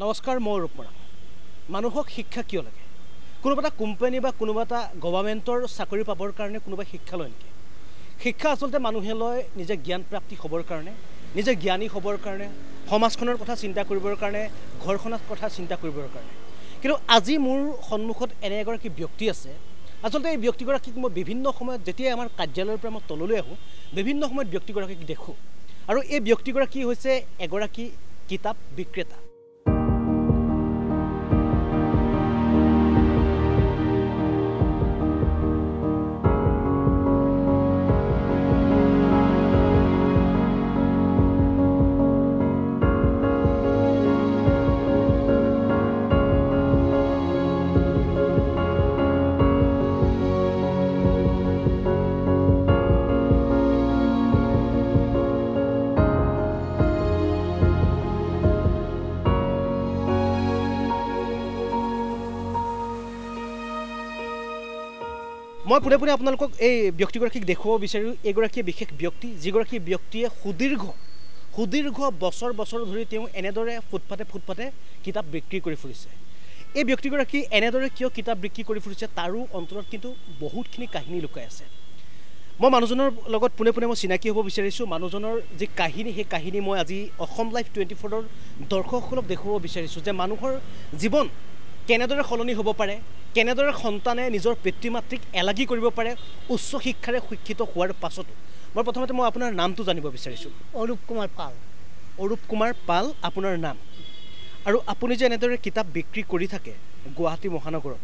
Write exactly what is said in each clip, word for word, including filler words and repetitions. নমস্কাৰ মই অৰূপ কুমাৰ। মানুহক শিক্ষা কিয় লাগে? কোনোবা এটা কোম্পানী বা কোনোবা এটা গভৰ্ণমেণ্টৰ চাকৰি পাবৰ কাৰণে কোনোবা শিক্ষা লয় নেকি? শিক্ষা আচলতে মানুহে লয় নিজে জ্ঞান প্ৰাপ্তি হ'বৰ কাৰণে, নিজে জ্ঞানী হ'বৰ কাৰণে, সমাজখনৰ কথা চিন্তা কৰিবৰ কাৰণে, ঘৰখনৰ কথা চিন্তা কৰিবৰ কাৰণে। কিন্তু আজি মোৰ সন্মুখত এনে এগৰাকী ব্যক্তি আছে। আচলতে এই ব্যক্তিগৰাকীক মই বিভিন্ন সময়ত যেতিয়া আমাৰ কাৰ্যালয়ৰ পৰা মই তললৈ আহোঁ, বিভিন্ন সময়ত ব্যক্তিগৰাকীক দেখোঁ। আৰু এই ব্যক্তিগৰাকী হৈছে এগৰাকী কিতাপ বিক্ৰেতা। মই পুনে পুনে আপোনালোকক এই ব্যক্তিগৰাকীক দেখুৱাব বিচাৰোঁ। এগৰাকীয়ে বিশেষ ব্যক্তি, যিগৰাকী ব্যক্তিয়ে সুদীৰ্ঘ সুদীৰ্ঘ বছৰ বছৰ ধৰি তেওঁ এনেদৰে ফুটপাতে ফুটপাতে কিতাপ বিক্ৰী কৰি ফুৰিছে। এই ব্যক্তিগৰাকী এনেদৰে কিয় কিতাপ বিক্ৰী কৰি ফুৰিছে তাৰো অন্তৰত কিন্তু বহুতখিনি কাহিনী লুকাই আছে। মই মানুহজনৰ লগত পোনে পোনে মই চিনাকি হ'ব বিচাৰিছোঁ। মানুহজনৰ যি কাহিনী, সেই কাহিনী মই আজি অসম লাইভ টুৱেণ্টি ফ'ৰৰ দৰ্শকসকলক দেখুৱাব বিচাৰিছোঁ যে মানুহৰ জীৱন কেনেদৰে সলনি হ'ব পাৰে, কেনেদৰে সন্তানে নিজৰ পিতৃ মাতৃক এলাগি কৰিব পাৰে উচ্চ শিক্ষাৰে শিক্ষিত হোৱাৰ পাছতো। মই প্ৰথমতে মই আপোনাৰ নামটো জানিব বিচাৰিছোঁ। অৰূপ কুমাৰ পাল। অৰূপ কুমাৰ পাল আপোনাৰ নাম। আৰু আপুনি যে এনেদৰে কিতাপ বিক্ৰী কৰি থাকে গুৱাহাটী মহানগৰত,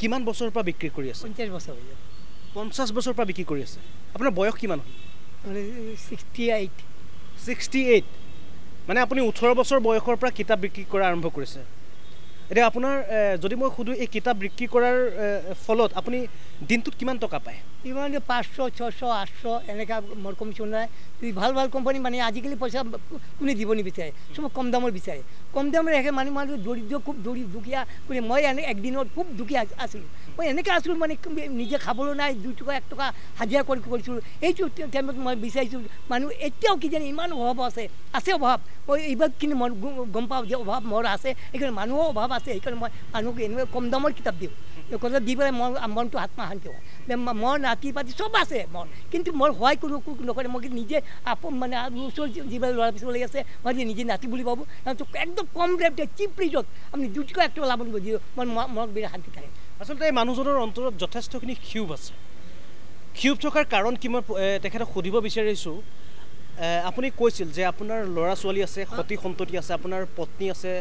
কিমান বছৰৰ পৰা বিক্ৰী কৰি আছে? পঞ্চাছ বছৰ। পঞ্চাছ বছৰৰ পৰা বিক্ৰী কৰি আছে। আপোনাৰ বয়স কিমান হ'ল? Sixty eight. ছিক্সটি এইট মানে আপুনি ওঠৰ বছৰ বয়সৰ পৰা কিতাপ বিক্ৰী কৰা আৰম্ভ কৰিছে। এতিয়া আপোনাৰ যদি মই সুধোঁ এই কিতাপ বিক্ৰী কৰাৰ ফলত আপুনি দিনটোত কিমান টকা পায়? কিমান পাঁচশ, ছশ, আঠশ এনেকুৱা মোৰ কমিশ্যন নাই। যদি ভাল ভাল কোম্পানী মানে আজিকালি পইচা কোনে দিব নিবিচাৰে, চব কম দামৰ বিচাৰে। কম দামৰ ৰাখে মানে মানুহ দৰিদ্ৰ, খুব দৰিদ্ৰ দুখীয়া। কোনে মই এনে একদিনত খুব দুখীয়া আছিলোঁ, মই এনেকৈ আছিলোঁ মানে নিজে খাবলৈ নাই, দুই টকা এক টকা হাজিৰা কৰি কৰিছিলোঁ। এইটো টাইমত মই বিচাৰিছোঁ মানুহ এতিয়াও কিজানি ইমান অভাৱ আছে আছে অভাৱ। মই এইবাৰ কিন্তু মই গম পাওঁ যে অভাৱ মোৰ আছে, সেইকাৰণে মানুহৰ অভাৱ আছে। সেইকাৰণে মই মানুহক এনেকৈ কম দামৰ কিতাপ দিওঁ, কথা দি পেলাই মই মনটো আত্মা শান্তি হয়। মই নাতি পাতি চব আছে মন, কিন্তু মই সহায় কৰোঁ নকৰে। মই নিজে আপ মানে ওচৰত যিবিলাক ল'ৰা ছোৱালী আছে মই নিজে নাতি বুলি ভাবোঁ। একদম কম ৰেট চিপ প্ৰিজত আপুনি দুই টকা এক টকা লাভ দিব দিওঁ, মই মনত বিৰাট শান্তি থাকে। আচলতে এই মানুহজনৰ অন্তৰত যথেষ্টখিনি ক্ষোভ আছে। ক্ষোভ থকাৰ কাৰণ কি মই তেখেতক সুধিব বিচাৰিছোঁ। আপুনি কৈছিল যে আপোনাৰ ল'ৰা ছোৱালী আছে, সতি সন্ততি আছে, আপোনাৰ পত্নী আছে,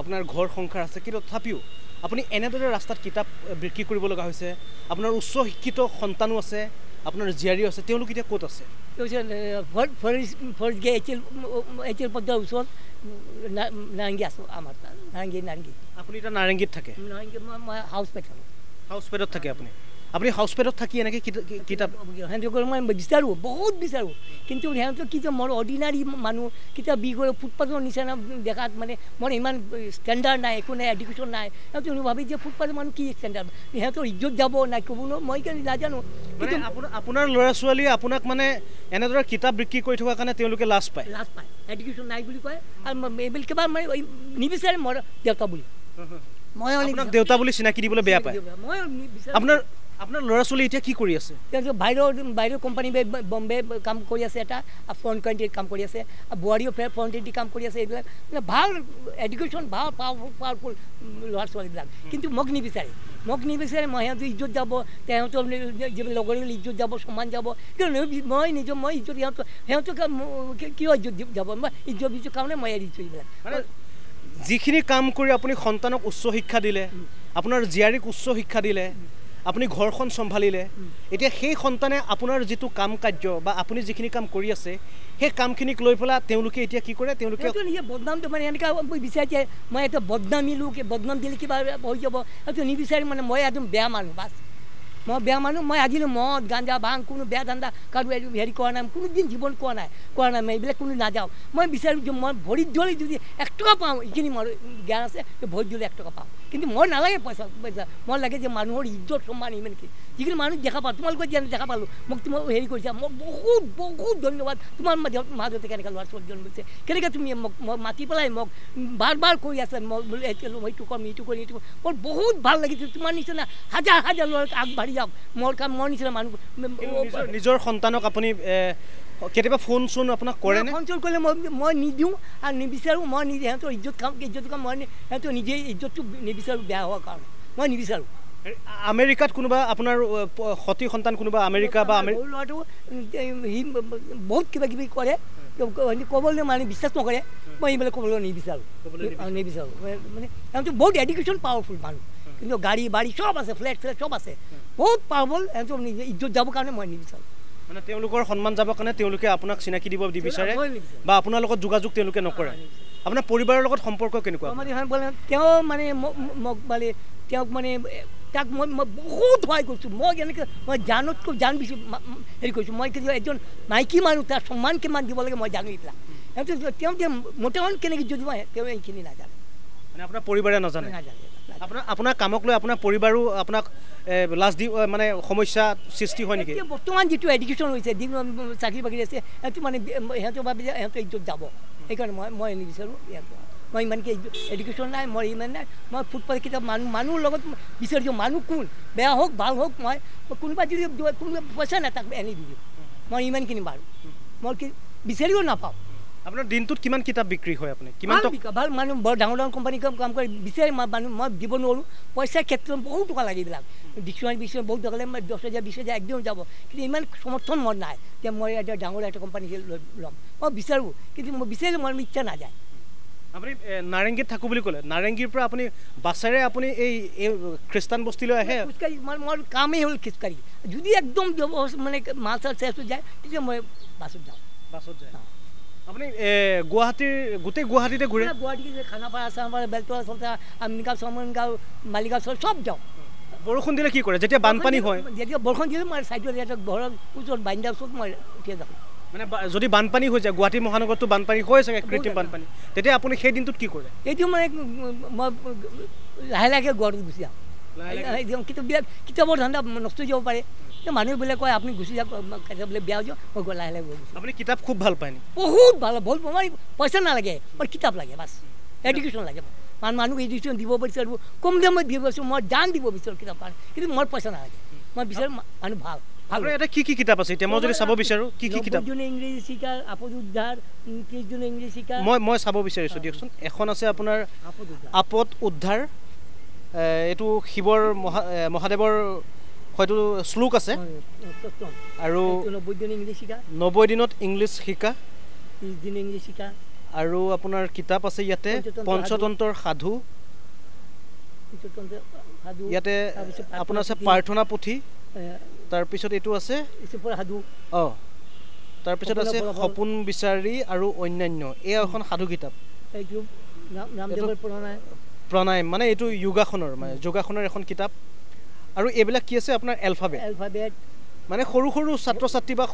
আপোনাৰ ঘৰ সংসাৰ আছে, কিন্তু তথাপিও আপুনি এনেদৰে ৰাস্তাত কিতাপ বিক্ৰী কৰিব লগা হৈছে। আপোনাৰ উচ্চ শিক্ষিত সন্তানো আছে, আপোনাৰ জীয়াৰীও আছে, তেওঁলোক এতিয়া ক'ত আছে? ওচৰত নাৰেংগী আছোঁ, আমাৰ নাৰেংগী নাৰেংগী। আপুনি এতিয়া নাৰেংগীত থাকে? নাৰেংগী মই হাউচপেট থাকোঁ। হাউচপেটত থাকে আপুনি? আপুনি হাউচপেটত থাকি এনেকৈ কিতাপ সিহঁতক মই বিচাৰোঁ, বহুত বিচাৰোঁ, কিন্তু সিহঁতক কি যে মোৰ অৰ্ডিনাৰী মানুহ কিতাপ বি কৰি ফুটপাথৰ নিচিনা দেখাত মানে মোৰ ইমান ষ্টেণ্ডাৰ্ড নাই, একো নাই, এডুকেশ্যন নাই। সিহঁতে ভাবি যে ফুটপাথৰ মানুহ কি ষ্টেণ্ডাৰ্ড, সিহঁতৰ ইজ্জত যাব নাই ক'ব ন, মই কেনে নাজানো। কিন্তু আপোনাৰ ল'ৰা ছোৱালীয়ে আপোনাক মানে এনেদৰে কিতাপ বিক্ৰী কৰি থকাৰ কাৰণে তেওঁলোকে লাজ পায়, লাজ পায়, এডুকেশ্যন নাই বুলি কয়। আৰু এইবিলাক কিবা মানে নিবিচাৰে মোৰ দেউতা বুলি, মই আপোনাক দেউতা বুলি চিনাকি দিবলৈ বেয়া পায়। মই আপোনাৰ আপোনাৰ ল'ৰা ছোৱালী এতিয়া কি কৰি আছে? বাহিৰৰ বাহিৰৰ কোম্পানী বম্বে কাম কৰি আছে, এটা ফ্ৰণ্ট কাউণ্ট্ৰিত কাম কৰি আছে, বোৱাৰীও ফ্ৰণ্ট্ৰিত কাম কৰি আছে। এইবিলাক মানে ভাল এডুকেশ্যন, ভাল পাৱাৰফুল পাৱাৰফুল ল'ৰা ছোৱালীবিলাক, কিন্তু মোক নিবিচাৰে, মোক নিবিচাৰে। মই সিহঁতৰ ইজ্জত যাব, সিহঁতৰ লগৰীয়া ইজ্জত যাব, সমান যাব। মই নিজৰ মই ইজ্জত সিহঁতৰ সিহঁতক কিয় ইজ্জত যাব, মই ইজ্জত দিছোঁ কাৰণে মই এৰি দিছোঁ। এইবিলাক যিখিনি কাম কৰি আপুনি সন্তানক উচ্চ শিক্ষা দিলে, আপোনাৰ জীয়াৰীক উচ্চ শিক্ষা দিলে, আপুনি ঘৰখন চম্ভালিলে, এতিয়া সেই সন্তানে আপোনাৰ যিটো কাম কাৰ্য বা আপুনি যিখিনি কাম কৰি আছে সেই কামখিনিক লৈ পেলাই তেওঁলোকে এতিয়া কি কৰে? তেওঁলোকে বদনামটো মানে এনেকুৱা বিচাৰিছে, মই এইটো বদনামিলোঁ, বদনাম দিলে কিবা হৈ যাব। সেইটো নিবিচাৰি মানে মই একদম বেয়া মানুহ, বাছ মই বেয়া মানুহ। মই আজিলৈ মদ গাঞ্জা ভাং কোনো বেয়া ধান্দা কাৰো হেৰি কৰা নাই, কোনোদিন জীৱন কোৱা নাই, কোৱা নাই। মই এইবিলাক কোনো নাযাওঁ। মই বিচাৰোঁ যে মই ভৰিত ধৰি যদি এক টকা পাওঁ, এইখিনি মই জ্ঞান আছে ভোট দিলে এক টাকা পাও কিন্তু মোর নালাগে পয়সা পয়সা মোর লাগে যে মানুহৰ ইজ্জত সম্মান ইমান কি যিখিনি মানুহ দেখা পাওঁ তোমালোকৰ যেন দেখা পালোঁ মোক তুমি হেৰি কৰিছা মোক বহুত বহুত ধন্যবাদ তোমাৰ মাজতে কেনেকৈ লোৱাৰ চলজন হৈছে কেনেকৈ তুমি মোক মাতি পেলাই মোক বাৰ বাৰ কৈ আছা মই বোলে এইটো কম এইটো কৰি এইটো মোৰ বহুত ভাল লাগিছে তোমাৰ নিচিনা হাজাৰ হাজাৰ লোক আগবাঢ়ি যাওক মোৰ কাম মোৰ নিচিনা মানুহ নিজৰ সন্তানক আপুনি কেতিয়াবা ফোন চোন আপোনাক কৰে নে ফোন চোন কৰিলে মই মই নিদিওঁ আৰু নিবিচাৰো মই নিজে হেতৰ ইজ্জত খাম ইজ্জত খাম মই হেতৰ নিজে ইজ্জতটো নিবিচাৰো বেয়া হোৱাৰ কাৰণে মই নিবিচাৰো আমেরিকাত কোনোবা আপনার সতী সন্তান কোনোবা আমেরিকা বা বহুত কিবা কিবি করে কবলে মানে বিশ্বাস নকরে মই এইবেলা কবলে নিবিচাৰো নিবিচাৰো মানে হেতো বহুত এডুকেশন পাওয়ারফুল মানুষ কিন্তু গাড়ি বাড়ি সব আছে ফ্লেট ফ্লেট সব আছে বহুত পাওয়ারফুল হেতো নিজে ইজ্জত যাবৰ কাৰণে মই নিবিচাৰো মানে তেওঁলোকৰ সম্মান যাবৰ কাৰণে তেওঁলোকে আপোনাক চিনাকি দিব বিচাৰে বা আপোনাৰ লগত যোগাযোগ তেওঁলোকে নকৰে আপোনাৰ পৰিবাৰৰ লগত সম্পৰ্ক কেনেকুৱা মানে তেওঁ মানে মোক মানে তেওঁক মানে তাক মই বহুত ভয় কৰিছোঁ মই যেনেকৈ মই জানতকৈ জান বিচি হেৰি কৰিছোঁ মই এজন মাইকী মানুহ তাৰ সন্মান কিমান দিব লাগে মই জানো এইবিলাক তেওঁ যে মোটামুটি কেনেকৈ যদি মই তেওঁ এইখিনি নাজানে মানে আপোনাৰ পৰিবাৰে নাজানে আপোনাৰ আপোনাৰ কামক লৈ আপোনাৰ পৰিবাৰো আপোনাক লাষ্ট দি মানে সমস্যা সৃষ্টি হয় নেকি বৰ্তমান যেটো এডুকেশ্যন হৈছে যিটো চাকৰি বাকৰি আছে সেইটো মানে সেইটো ভাবে সেইটো ইজ্জত যাব সেইকাৰণে মই মই নিবিচাৰোঁ মই ইমানকে এডুকেশ্যন নাই মই ইমান নাই মই ফুটপাথ কিতাপ মানুহ মানুহৰ লগত বিচাৰিছো মানুহ কোন বেয়া হওক ভাল হওক মই কোনোবা যদি কোনোবা পইচা নাথাক এনে দি দিওঁ মই ইমানখিনি বাৰু মই কি বিচাৰিও নাপাওঁ আপনার দিনটোত কিমান কিতাব বিক্রি হয় আপনি কিমান টকা ভাল মানুহ বৰ ডাঙৰ ডাঙৰ কোম্পানী কাম কৰি বিচাৰি মানুহ মই দিব নোৱাৰো পইচা ক্ষেত্ৰত বহুত টকা লাগিবিলাক ডিকশনাৰী বিচৰা বহুত টকা লাগে মই দহ হাজাৰ বিশ হাজাৰ একদম যাব কিন্তু ইমান সমৰ্থন মোৰ নাই যে মই এটা ডাঙৰ এটা কোম্পানী ল'ম মই বিচাৰোঁ কিন্তু মই বিচাৰিলে মোৰ ইচ্ছা নাযায় আপনি নাৰেংগীত থাকো বুলি ক'লে নাৰেংগীৰ পৰা আপুনি বাছেৰে আপুনি এই খ্ৰীষ্টান বস্তিলৈ আহে খোজকাঢ়ি মোৰ কামেই হ'ল খোজকাঢ়ি যদি একদম মানে মাছ চাল শেষ হৈ যায় তেতিয়া মই বাছত যাওঁ বাছত যাওঁ আপনি গুৱাহাটীৰ গোটেই গুৱাহাটীতে ঘূৰে গুৱাহাটীতে খানাপাৰা চানাপাৰা বেলতলা চলতা আমিনগাঁও চমনগাঁও মালিগাঁও সব যাওঁ বৰষুণ দিলে কি কৰে যেতিয়া বানপানী হয় যেতিয়া বৰষুণ দিলে মই সাইডত এটা ঘৰৰ ওচৰত বাইন্দাৰ চত মই উঠিয়ে যাওঁ মানে যদি বানপানী হৈ যায় গুৱাহাটী মহানগৰতো বানপানী হৈ আছে কৃত্ৰিম বানপানী তেতিয়া আপুনি সেই দিনটোত কি কৰে এইটো মানে মই লাহে লাহে ঘৰত গুচি যাওঁ কিতাপৰ ধান্দা নষ্ট হৈ যাব পাৰে মানুহবিলাক কয় আপুনি গুচি যাওক বোলে বেয়া হৈ যাওঁ মই গৈ লাহে লাহে আপুনি কিতাপ খুব ভাল পায় বহুত ভাল বহুত মানে পইচা নালাগে মোৰ কিতাপ লাগে বাছ এডুকেশ্যন লাগে মানুহক এডুকেশ্যন দিব বিচাৰোঁ কম দামত দিব বিচাৰোঁ মই দান দিব বিচাৰোঁ কিতাপ কিন্তু মোৰ পইচা নালাগে মই বিচাৰোঁ মানুহ ভাল ভাল এটা কি কি কিতাপ আছে এতিয়া মই যদি চাব বিচাৰোঁ কি কি কিতাপ দুজনে ইংৰাজী শিকা আপদ উদ্ধাৰ ত্ৰিছজনে ইংৰাজী শিকা মই মই চাব বিচাৰিছোঁ দিয়কচোন এখন আছে আপোনাৰ আপদ উদ্ধাৰ এইটো শিৱৰ মহা মহাদেৱৰ হয়তো শ্লোক আছে আৰু নব্বৈ দিন ইংলিছ শিকা নব্বৈ দিনত ইংলিছ শিকা ত্ৰিছ দিন ইংলিছ শিকা আৰু আপোনাৰ কিতাপ আছে ইয়াতে পঞ্চতন্ত্ৰৰ সাধু ইয়াতে আপোনাৰ আছে প্ৰাৰ্থনা পুথি তাৰপিছত এইটো আছে সাধু অঁ তাৰপিছত আছে সপোন বিচাৰি আৰু অন্যান্য এয়া এখন সাধু কিতাপ প্ৰণায়াম মানে এইটো যোগাসনৰ মানে যোগাসনৰ এখন কিতাপ আৰু এইবিলাক কি আছে আপোনাৰ এলফাবেট এলফাবেট মানে সৰু সৰু ছাত্ৰ ছাত্ৰী বা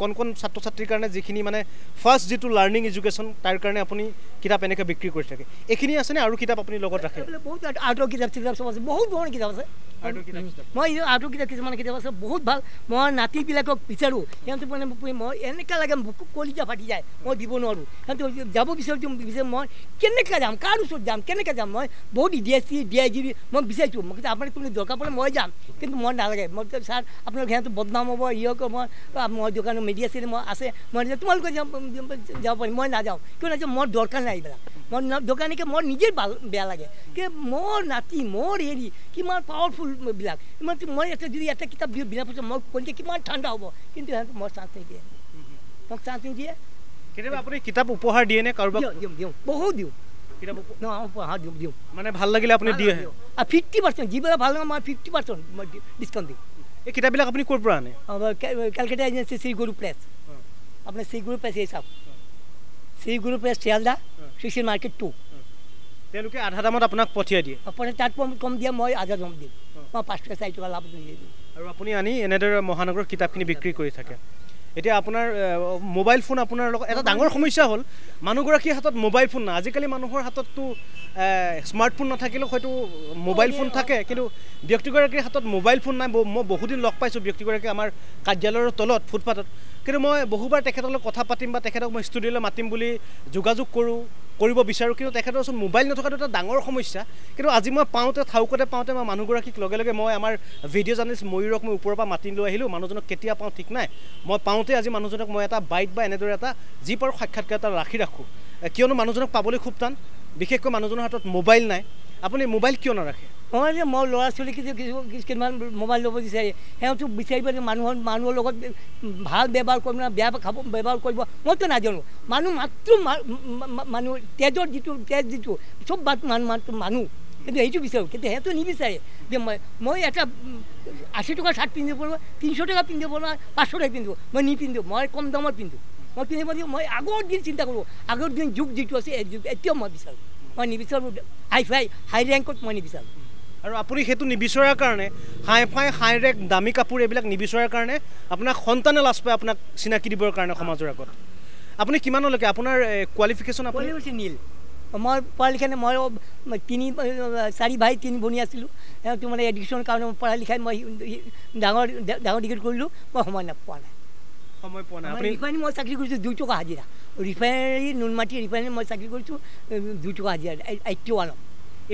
কোন কোন ছাত্ৰ ছাত্ৰীৰ কাৰণে যিখিনি মানে ফাৰ্ষ্ট যিটো লাৰ্ণিং এডুকেশ্যন তাৰ কাৰণে আপুনি কিতাপ এনেকৈ বিক্ৰী কৰি থাকে এইখিনি আছেনে আৰু কিতাপ আপুনি লগত ৰাখে বহুত আৰ্টৰ কিতাপ চিতাপ চব আছে বহুত ধৰণৰ কিতাপ আছে আৰ্টৰ কিতাপ মই আৰ্টৰ কিতাপ কিছুমান কিতাপ আছে বহুত ভাল মই নাতিবিলাকক বিচাৰোঁ সিহঁতে মানে মই এনেকুৱা লাগে বুকু কলিজা ফাটি যায় মই দিব নোৱাৰোঁ সিহঁতে যাব বিচাৰিছোঁ বিচাৰিছোঁ মই কেনেকৈ যাম কাৰ ওচৰত যাম কেনেকৈ যাম মই বহুত D S C D I G মই বিচাৰিছোঁ মই কিন্তু আপুনি তুমি দৰকাৰ পৰে মই যাম কিন্তু মই নালাগে মই ছাৰ আপোনাৰ সিহঁতে বদনাম হ'ব ইয়ক মই মই দোকানৰ মিডিয়া চিনে মই আছে মই তোমালোকে যাব পাৰিম মই নাযাওঁ কিয় নাযাওঁ মোৰ দৰকাৰ নাই এইবিলাক মোৰ দোকানীকে মোৰ নিজেই ভাল বেয়া লাগে কি মোৰ নাতি মোৰ হেৰি কিমান পাৱাৰফুলবিলাক ইমান মই এটা যদি এটা কিতাপ দিওঁ বিনা পইচা মই কৰিলে কিমান ঠাণ্ডা হ'ব কিন্তু সিহঁতে মোৰ চান্স নিদিয়ে মোক চান্স নিদিয়ে কেতিয়াবা আপুনি কিতাপ উপহাৰ দিয়ে নে কাৰোবাক দিওঁ দিওঁ বহুত দিওঁ কিতাপ উপহাৰ দিওঁ দিওঁ মানে ভাল লাগিলে আপুনি দিয়ে আৰু ফিফটি পাৰ্চেণ্ট যিবিলাক ভাল লাগে মই ফিফটি পাৰ্চেণ্ট মই ডিছকাউণ্ট দিওঁ এই কিতাপবিলাক আপুনি ক'ৰ পৰা আনে কেলকাটা এজেঞ্চি শ্ৰী গুৰু প্লেচ আপোনাৰ শ্ৰী গুৰু প্লেচ এই চাওক শ্ৰী গুৰু প্লেচ শিয়ালদা কৃষি মাৰ্কেট টু তেওঁলোকে আধা দামত আপোনাক পঠিয়াই দিয়ে আপুনি তাত কম দিয়ে মই আধা দাম দিম মই পাঁচ টকা চাৰি টকা লাভ কৰি দিম আৰু আপুনি আনি এনেদৰে মহানগৰৰ কিতাপখিনি বিক্ৰী কৰি থাকে It is mobile phone. It is a mobile phone. Basically, Manuhor had to smartphone. Not mobile phone. Thake. Kilu Bhakti mobile phone. Na bo mo bohudin lock paise Bhakti Gauraki. Amar kajjalor tolot footpath. Kilu mo bohubar tekhatalor kotha patim ba tekharo mo studio la matim boli jugazug koru koribo bicharu kilu tekharo son mobile na thakar to dangor khomisha. Kilu aji mo paunte thau kore paunte ma Manu Gauraki loge loge mo amar videos anis moirok mo upor pa matim loa hilu manu jono ketia paun thik nai mo paun আজি মানুহজনক মই এটা bite বা এনে দৰে এটা G পৰ সাক্ষাৎকাৰটা ৰাখি ৰাখো কিয়নো মানুহজনক পাবলৈ খুব টান বিশেষকৈ মানুহজনৰ হাতত মোবাইল নাই আপুনি মোবাইল কিয় নাৰাখে মই যে মই লৰা চলি কি কি মোবাইল লব দিছে হেতু বিচাৰিব মানুহৰ মানুহৰ লগত ভাল ব্যৱহাৰ কৰিব না বেয়া খাব ব্যৱহাৰ কৰিব মই তো নাজানো মানুহ মাত্ৰ মানুহ তেজৰ যিটো তেজ যিটো সব বাত মাত্ৰ মানুহ কিন্তু এইটো বিচাৰো কিন্তু হেতু নিবিচাৰে যে মই মই এটা eighty টাকা shirt পিন্ধে পড়ো three hundred টাকা পিন্ধে পড়ো five hundred টাকা পিন্ধো মই নি পিন্ধো মই কম দামৰ পিন্ধো মই পিন্ধে মই মই আগৰ দিন চিন্তা কৰো আগৰ দিন যুগ যিটো আছে এতিয়াও মই বিচাৰো মই নি বিচাৰো হাই ফাই হাই ৰেংকত মই নি বিচাৰো আৰু আপুনি হেতু নি বিচাৰাৰ কাৰণে হাই ফাই হাই ৰেংক দামী কাপোৰ এবিলাক নি বিচাৰাৰ কাৰণে আপোনাক সন্তানে লাজ পায় আপোনাক চিনাকি দিবৰ কাৰণে সমাজৰ আগত আপুনি কিমানলৈকে আপোনাৰ কোৱালিফিকেচন আপুনি নীল আমার পড়ালেখানে মই তিনি চারি ভাই তিনি ভনী আছিলোঁ তোমার এডুকেশন কারণে পড়া লিখাই মই ডাঙৰ ডাঙৰ ডিগ্ৰী কৰিলোঁ মই সময় নাপাওঁ সময় পোৱা নাই আপুনি ৰিফাইন মই চাকৰি কৰিছোঁ দুই টকা হাজিৰা ৰিফাইনাৰী নুনমাটি ৰিফাইনাৰী মই চাকৰি কৰিছোঁ দুই টকা হাজিৰা eighty-one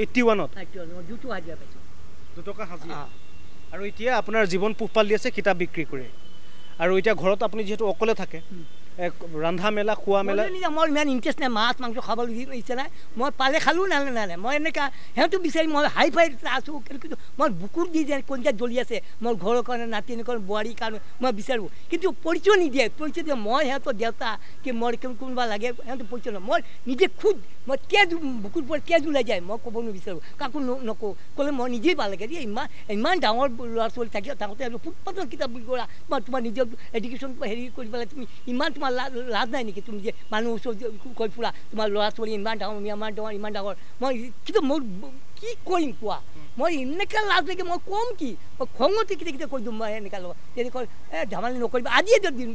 eighty-one দুই টকা হাজিৰা পাইছোঁ দুই টকা হাজিৰা আৰু এতিয়া আপোনাৰ জীৱন পোহপাল দি আছে কিতাপ বিক্ৰী কৰি আৰু এতিয়া ঘৰত আপুনি যেহেতু অকলে থাকে Randha mela, khua mela. More man interest na mass mangso khabar ichha na. More pale khalu na na na. More ne ka. Hento bisari more high five asu kito. More bukur di jane konja joliya se. More ghoro ka na nati ne ka boari ka na. More bisaru. Kito policho ni diya. Policho diya more hento diya ke more kum kum ba lagya. Hento policho na more nije khud. More kya du bukur por kya du lagya. More ko bonu bisaru. Kaku no no ko. Kole more nije ba lagya diya. Imma imma downwar larsol thakya thakte asu. Patal kita bigora. More tuma nije education ko heri ko bala tumi. Imma tuma লাভ নাই নেকি তুমি যে মানুহ কৈ ফুৰা তোমাৰ ল'ৰা ছোৱালী ইমান ডাঙৰ ইমান ডাঙৰ ইমান ডাঙৰ মই কিন্তু মোৰ কি কৰিম কোৱা মই এনেকুৱা লাভ লাগে মই কম কি মই খঙতে কেতিয়া কেতিয়া কৈ দিম মই এনেকুৱা লগ তেতিয়া কয় এ ধেমালি নকৰিব আজিয়ে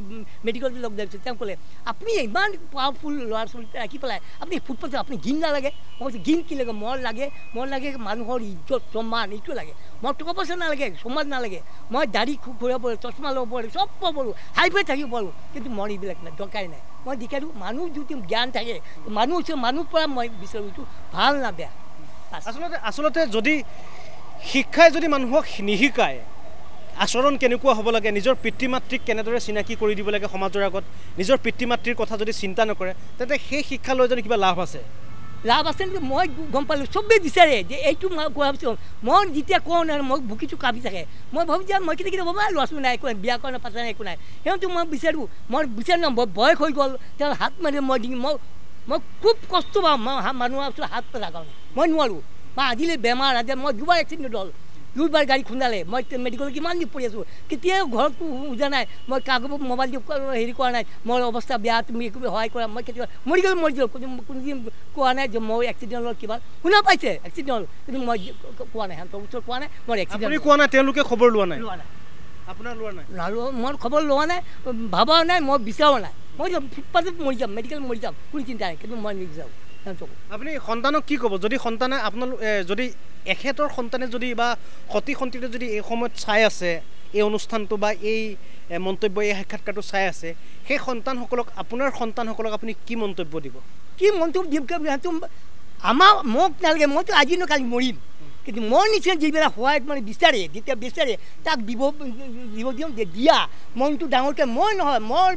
মেডিকেল লগ দিছে তেওঁ ক'লে আপুনি ইমান পাৱাৰফুল ল'ৰা ছোৱালী ৰাখি পেলাই আপুনি ফুটবল আপুনি ঘিণ নালাগে মই কৈছোঁ ঘিণ কি লাগে মোৰ লাগে মোৰ লাগে মানুহৰ ইজ্জত সন্মান এইটো লাগে মোৰ টকা পইচা নালাগে সমাজ নালাগে মই দাড়ি ঘূৰাব চশমা ল'ব পাৰোঁ চব পাব পাৰোঁ হাই ফাই থাকিব পাৰোঁ কিন্তু মোৰ এইবিলাক নাই দৰকাৰী নাই মই দেখালোঁ মানুহ যদি জ্ঞান থাকে মানুহ মানুহ পৰা মই বিচাৰোঁ ভাল না বেয়া আসলতে আসলতে যদি শিক্ষাই যদি মানুহক নিহিকায় আচৰণ কেনেকুৱা হ'ব লাগে নিজৰ পিতৃমাতৃক কেনেদৰে চিনাকি কৰি দিব লাগে সমাজৰ আগত নিজৰ পিতৃমাতৃৰ কথা যদি চিন্তা নকৰে তেন্তে সেই শিক্ষা লৈ যদি কিবা লাভ আছে লাভ আছে মই গম পালোঁ চবেই বিচাৰে যে এইটো মই কোৱা ভাবিছোঁ মই যেতিয়া কওঁ নাই মই বুকিটো কাপি থাকে মই ভাবি যে মই কেতিয়া কেতিয়া বাবা ল'ৰাচোন নাই একো বিয়া কৰা পাতা নাই একো নাই সেইটো মই বিচাৰোঁ মই বিচাৰ নাম বয়স হৈ গ'ল তেওঁ হাত মাৰি মই দিম মই মই খুব কষ্ট পাওঁ মানুহ হাত নাগাওঁ মই নোৱাৰোঁ বা আজিলে বেমাৰ আজি মই দুবাৰ এক্সিডেণ্ট হ'ল দুইবাৰ গাড়ী খুন্দালে মই মেডিকেলত কিমান দিন পৰি আছোঁ কেতিয়াও ঘৰত বুজা নাই মই কাগজ মোবাইল হেৰি কৰা নাই মোৰ অৱস্থা বেয়া তুমি একো সহায় কৰা মই কেতিয়াবা মৰি গ'লে মৰি যাওঁ কিন্তু কোনোদিন কোৱা নাই যে মই এক্সিডেণ্ট হ'ল কিবা শুনা পাইছে এক্সিডেণ্ট হ'ল কিন্তু মই কোৱা নাই সিহঁতৰ ওচৰত কোৱা নাই মই এক্সিডেণ্ট কোৱা নাই তেওঁলোকে খবৰ লোৱা নাই লোৱা নাই আপোনাৰ লোৱা নাই মই খবৰ লোৱা নাই ভাবা নাই মই বিচাৰা নাই মই ফুটপাথত মৰি যাম মেডিকেল মৰি যাম কোনো চিন্তা নাই কিন্তু মই নিবিচাৰোঁ আপনি সন্তানক কি কব যদি সন্তানে আপনার যদি এখেতৰ সন্তানে যদি বা সতী সন্তীটো যদি এই সময়ত চাই আছে এই অনুষ্ঠানটো বা এই মন্তব্য এই সাক্ষাৎকাৰটো চাই আছে সেই সন্তানসকলক আপোনাৰ সন্তানসকলক আপুনি কি মন্তব্য দিব কি মন্তব্য দিব আমাৰ মোক নালাগে মইতো আজি ন কালি মৰিম কিন্তু মোৰ নিচিনা যিবিলাক হোৱাইট মানে বিচাৰে যেতিয়া বিচাৰে তাক দিব দিব দিম যে দিয়া মনটো ডাঙৰকে মই নহয় মোৰ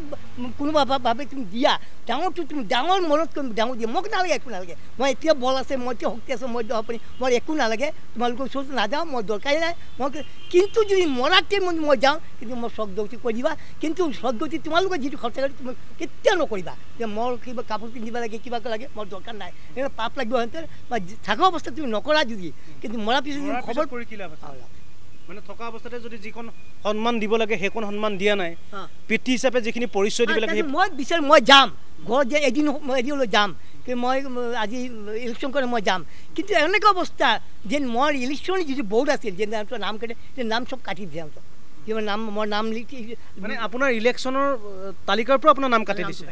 কোনোবাভাৱে তুমি দিয়া ডাঙৰটো তুমি ডাঙৰ মনত ডাঙৰ দিয়া মোক নালাগে একো নালাগে মই এতিয়া বল আছে মই এতিয়া শক্তি আছে মই আপুনি মোৰ একো নালাগে তোমালোকৰ চোচ নাযাওঁ মই দৰকাৰী নাই মই কিন্তু যদি মৰাতে মই যাওঁ কিন্তু মই সদগতি কৈ দিবা কিন্তু সদগতি তোমালোকে যিটো খৰচা কৰি তুমি কেতিয়াও নকৰিবা যে মোৰ কিবা কাপোৰ পিন্ধিব লাগে কিবা লাগে মোৰ দৰকাৰ নাই পাপ লাগিব সিহঁতে বা থকা অৱস্থা তুমি নকৰা যদি কিন্তু মৰা পিছত খবৰ কৰি কি লাভ আছে মানে থকা অৱস্থাতে যদি যিকোন সন্মান দিব লাগে সেইকোন সন্মান দিয়া নাই পিতৃ হিচাপে যিখিনি পৰিচয় দিব লাগে মই বিচাৰ মই যাম ঘৰ যে এদিন এদিনলৈ যাম কিন্তু মই আজি ইলেকশ্যন কৰি মই যাম কিন্তু এনেকুৱা অৱস্থা যেন মোৰ ইলেকশ্যন যিটো বৰ্ড আছিল যে নাম কেটে সেই নাম চব কাটি দিয়াম কিমান নাম মোৰ নাম লিখি মানে আপোনাৰ ইলেকশনৰ তালিকাৰ পৰা আপোনাৰ নাম কাটি দিছে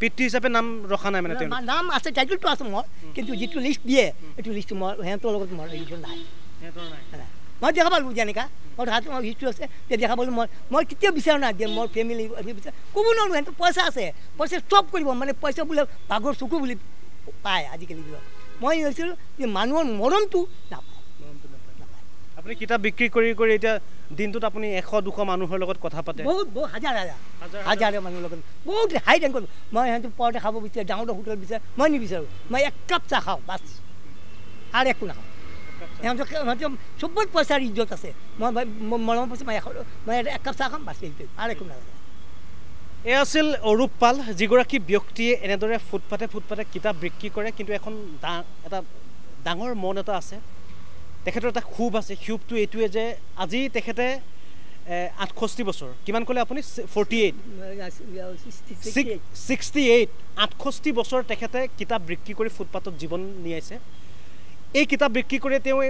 পিটি হিচাপে নাম ৰখা নাই মানে তেওঁ নাম আছে টাইটেলটো আছে মোৰ কিন্তু যেটো লিষ্ট দিয়ে এটো লিষ্ট মোৰ হেতো লগত মোৰ লিখন নাই হেতো নাই মই দেখা পালো জানিকা মোৰ হাত মোৰ হিষ্ট্ৰি আছে তে দেখা পালো মই মই কিতিয়া বিচাৰ না যে মোৰ ফ্যামিলি কোব ন হেতো পইচা আছে পইচা স্টপ কৰিব মানে পইচা বুলে ভাগৰ চুকু বুলি পায় আজি কালি মই হৈছিল যে মানুহৰ মৰণটো না अपने किताब बिक्री करी करी इतना दिन तो अपनी एक और दुखा मानूँ है लोगों को कथा पते बहुत बहुत हजार हजार हजार है मानूँ लोगों बहुत हाई रैंक को मैं यहाँ तो पौड़े खाओ बिचार डाउन डा होटल बिचार मैं नहीं बिचार मैं एक कप सा खाओ बस आरे कुना खाओ यहाँ तो यहाँ तो सुपर पैसा रिजोट से मैं मालूम पैसे मैं मैं एक कप सा खाऊं बस आरे कुना यह असल अरूप पाल जिगोराकी व्यक्तिये इन्हें फुटपाथे फुटपाथे किताब बिक्री करे किन्तु एखन डांगर मन एटा आछे তেখেতৰ এটা খুব আছে খুবটো এটুৱে যে আজি তেখেতে আঠষষ্ঠি বছৰ কিমান কলে আপুনি আঠষষ্ঠি আঠষষ্ঠি বছৰ তেখেতে কিতাপ বিক্ৰী কৰি ফুটপাতত জীৱন নিয়াইছে এই কিতাপ বিক্ৰী কৰি তেওঁ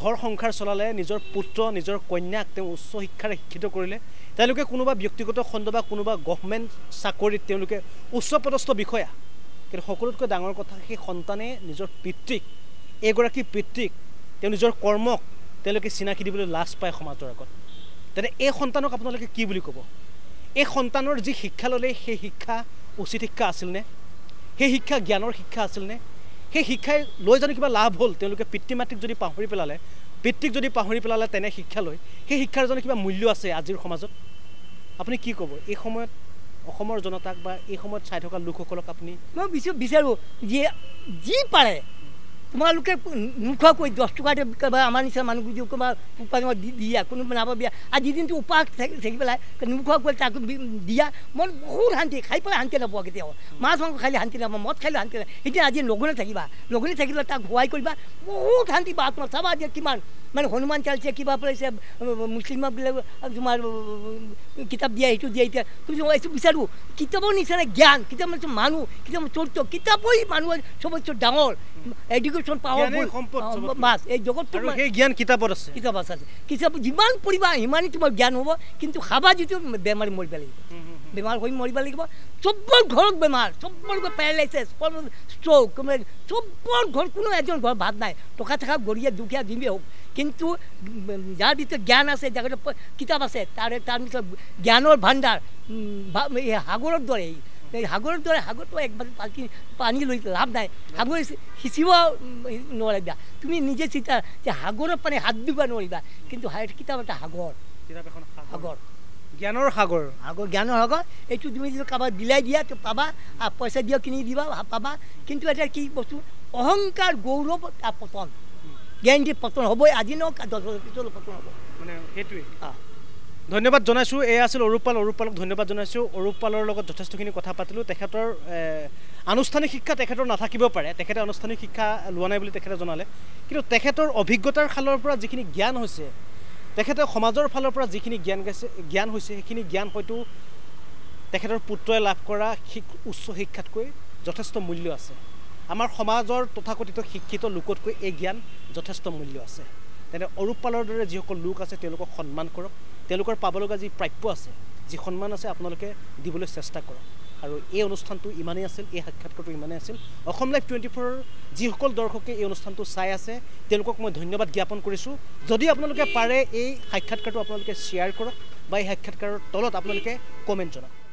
ঘৰ সংসাৰ চলালে নিজৰ পুত্ৰ নিজৰ কন্যাক তেওঁ উচ্চ শিক্ষাৰে শিক্ষিত কৰিলে তেওঁলোকে কোনোবা ব্যক্তিগত খণ্ড বা কোনোবা গভৰ্ণমেণ্ট চাকৰিত তেওঁলোকে উচ্চপদস্থ বিষয়া কিন্তু সকলোতকৈ ডাঙৰ কথা সেই সন্তানে নিজৰ পিতৃক এগৰাকী পিতৃক তেওঁ নিজৰ কৰ্মক তেওঁলোকে চিনাকি দিবলৈ লাজ পায় সমাজৰ আগত তেনে এই সন্তানক আপোনালোকে কি বুলি ক'ব এই সন্তানৰ যি শিক্ষা ললে সেই শিক্ষা উচিত শিক্ষা আছিল নে সেই শিক্ষা জ্ঞানৰ শিক্ষা আছিল নে সেই শিক্ষাই লৈ জানো কিবা লাভ হ'ল তেওঁলোকে পিতৃ মাতৃক যদি পাহৰি পেলালে পিতৃক যদি পাহৰি পেলালে তেনে শিক্ষা লৈ সেই শিক্ষাৰ জানো কিবা মূল্য আছে আজিৰ সমাজত আপুনি কি ক'ব এই সময়ত অসমৰ জনতাক বা এই সময়ত চাই থকা লোকসকলক আপুনি মই বিচাৰো যে যি পাৰে তোমালোকে মুখা কৈ দহ টকাতে বিকাবা আমাৰ নিচিনা মানুহগুজি কোনোবা উপায়ত দি দিয়া কোনো বনাব বিয়া আজি দিনটো উপাস থাকি পেলাই মুখা কৈ তাক দিয়া মন বহুত শান্তি খাই পেলাই শান্তি নাপাব কেতিয়াও মাছ মাংস খালে শান্তি নাপাব মদ খালে শান্তি নাপাব এতিয়া আজি লগনে থাকিবা লগনে থাকিলে তাক হোৱাই কৰিবা বহুত শান্তি বা আত্মা চাবা যে কিমান মানে হনুমান চালিছে কিবা পাইছে মুছলিমবিলাক তোমাৰ কিতাপ দিয়া এইটো দিয়া এতিয়া তুমি এইটো বিচাৰো কিতাপৰ নিচিনা জ্ঞান কিতাপ মানে মানুহ কিতাপ চৰিত্ৰ কিতাপই মানুহৰ চবতকৈ ডাঙৰ এডুকেশ্যন পাৱাৰফুল মাছ এই জগতটো সেই জ্ঞান কিতাপৰ আছে কিতাপ আছে কিতাপ যিমান পঢ়িবা সিমানেই তোমাৰ জ্ঞান হ'ব কিন্তু খাবা যিটো বেমাৰী মৰিব লাগিব বেমাৰ হৈ মৰিব লাগিব চবৰ ঘৰত বেমাৰ চবৰ পেৰালাইচিছ ষ্ট্ৰ'ক চবৰ ঘৰ কোনো এজন ঘৰ ভাত নাই টকা থকা গৰীয়া দুখীয়া যিমেই হওক কিন্তু যাৰ ভিতৰত জ্ঞান আছে যাৰ কিতাপ আছে তাৰ তাৰ ভিতৰত জ্ঞানৰ ভাণ্ডাৰ সাগৰৰ দৰে সাগৰৰ দৰে সাগৰটো একবাৰ পালকি পানী লৈ লাভ নাই সাগৰ সিঁচিব নোৱাৰিবা তুমি নিজে চিন্তা যে সাগৰৰ পানী হাত দিব নোৱাৰিবা কিন্তু কিতাপ এটা সাগৰ সাগৰ জ্ঞানৰ সাগৰ সাগৰ জ্ঞানৰ সাগৰ এইটো তুমি যদি কাৰোবাক বিলাই দিয়া তো পাবা আৰু পইচা দিয়া কিনি দিবা পাবা কিন্তু এটা কি বস্তু অহংকাৰ গৌৰৱ তাৰ পতন গেৰেণ্টি পতন হ'বই আজি ন দহ বছৰ পিছলৈ পতন হ'ব মানে সেইটোৱে ধন্যবাদ জানাইছো এয়া আছিল অৰুপ পাল অৰুপ পালক ধন্যবাদ জানাইছো অৰুপ পালৰ লগত যথেষ্টখিনি কথা পাতিলোঁ তেখেতৰ আনুষ্ঠানিক শিক্ষা তেখেতৰ নাথাকিব পাৰে তেখেতে আনুষ্ঠানিক শিক্ষা লোৱা নাই বুলি তেখেতে জনালে কিন্তু তেখেতৰ অভিজ্ঞতাৰ ফালৰ পৰা যিখিনি জ্ঞান হৈছে তেখেতে সমাজৰ ফালৰ পৰা যিখিনি জ্ঞান গৈছে জ্ঞান হৈছে সেইখিনি জ্ঞান হয়তো তেখেতৰ পুত্ৰই লাভ কৰা উচ্চ শিক্ষাতকৈ যথেষ্ট মূল্য আছে আমাৰ সমাজৰ তথাকথিত শিক্ষিত লোকতকৈ এই জ্ঞান যথেষ্ট মূল্য আছে তেনে অৰুপ পালৰ দৰে যিসকল লোক আছে তেওঁলোকক সন্মান কৰক তেওঁলোকৰ পাবলগা যি প্ৰাপ্য আছে যি সন্মান আছে আপোনালোকে দিবলৈ চেষ্টা কৰক আৰু এই অনুষ্ঠানটো ইমানেই আছিল এই সাক্ষাৎকাৰটো ইমানেই আছিল অসম লাইভ টুৱেণ্টি ফ'ৰ যিসকল দৰ্শকে এই অনুষ্ঠানটো চাই আছে তেওঁলোকক মই ধন্যবাদ জ্ঞাপন কৰিছোঁ যদি আপোনালোকে পাৰে এই সাক্ষাৎকাৰটো আপোনালোকে শ্বেয়াৰ কৰক বা এই সাক্ষাৎকাৰৰ তলত আপোনালোকে কমেণ্ট জনাওক।